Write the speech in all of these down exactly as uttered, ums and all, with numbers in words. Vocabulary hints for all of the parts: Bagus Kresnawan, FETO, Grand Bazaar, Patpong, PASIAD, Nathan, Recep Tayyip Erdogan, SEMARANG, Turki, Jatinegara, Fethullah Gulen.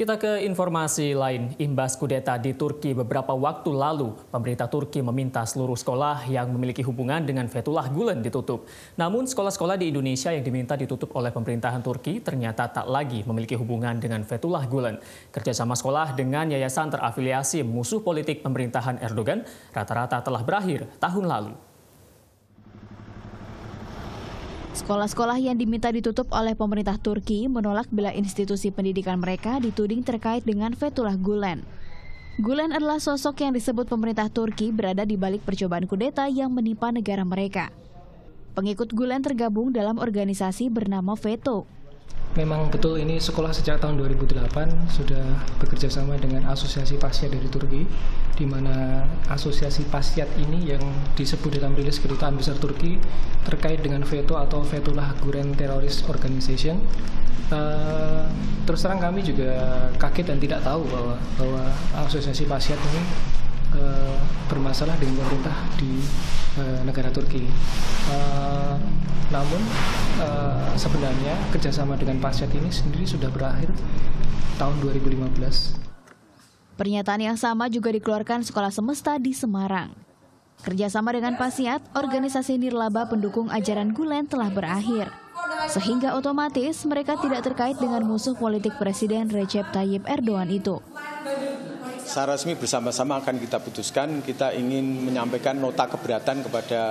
Kita ke informasi lain. Imbas kudeta di Turki beberapa waktu lalu, pemerintah Turki meminta seluruh sekolah yang memiliki hubungan dengan Fethullah Gulen ditutup. Namun sekolah-sekolah di Indonesia yang diminta ditutup oleh pemerintahan Turki ternyata tak lagi memiliki hubungan dengan Fethullah Gulen. Kerjasama sekolah dengan yayasan terafiliasi musuh politik pemerintahan Erdogan rata-rata telah berakhir tahun lalu. Sekolah-sekolah yang diminta ditutup oleh pemerintah Turki menolak bila institusi pendidikan mereka dituding terkait dengan Fethullah Gulen. Gulen adalah sosok yang disebut pemerintah Turki berada di balik percobaan kudeta yang menimpa negara mereka. Pengikut Gulen tergabung dalam organisasi bernama FETO. Memang betul ini sekolah sejak tahun dua ribu delapan sudah bekerja sama dengan asosiasi PASIAD dari Turki, di mana asosiasi PASIAD ini yang disebut dalam rilis kedutaan besar Turki terkait dengan FETO atau Fethullah Gulen Terrorist Organization. Uh, terus terang kami juga kaget dan tidak tahu bahwa, bahwa asosiasi PASIAD ini uh, bermasalah dengan pemerintah di uh, negara Turki. Uh, Namun uh, sebenarnya kerjasama dengan PASIAD ini sendiri sudah berakhir tahun dua ribu lima belas. Pernyataan yang sama juga dikeluarkan Sekolah Semesta di Semarang. Kerjasama dengan PASIAD, organisasi nirlaba pendukung ajaran Gulen telah berakhir. Sehingga otomatis mereka tidak terkait dengan musuh politik Presiden Recep Tayyip Erdogan itu. Secara resmi bersama-sama akan kita putuskan. Kita ingin menyampaikan nota keberatan kepada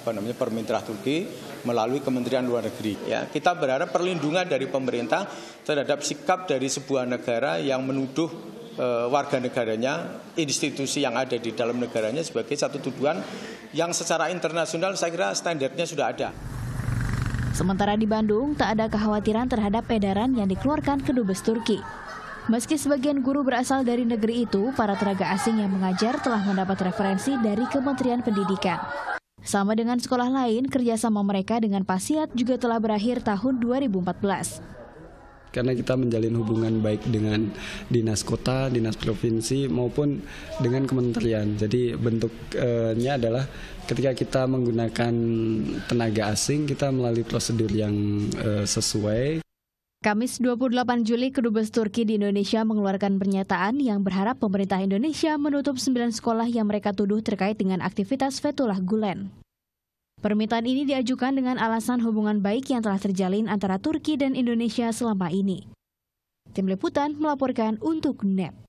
apa namanya pemerintah Turki melalui Kementerian Luar Negeri. Ya, kita berharap perlindungan dari pemerintah terhadap sikap dari sebuah negara yang menuduh e, warga negaranya, institusi yang ada di dalam negaranya sebagai satu tuduhan yang secara internasional saya kira standarnya sudah ada. Sementara di Bandung tak ada kekhawatiran terhadap edaran yang dikeluarkan Kedubes Turki. Meski sebagian guru berasal dari negeri itu, para tenaga asing yang mengajar telah mendapat referensi dari Kementerian Pendidikan. Sama dengan sekolah lain, kerjasama mereka dengan PASIAD juga telah berakhir tahun dua ribu empat belas. Karena kita menjalin hubungan baik dengan dinas kota, dinas provinsi, maupun dengan kementerian. Jadi bentuknya adalah ketika kita menggunakan tenaga asing, kita melalui prosedur yang sesuai. Kamis dua puluh delapan Juli, Kedubes Turki di Indonesia mengeluarkan pernyataan yang berharap pemerintah Indonesia menutup sembilan sekolah yang mereka tuduh terkait dengan aktivitas Fethullah Gulen. Permintaan ini diajukan dengan alasan hubungan baik yang telah terjalin antara Turki dan Indonesia selama ini. Tim Liputan melaporkan untuk N E T.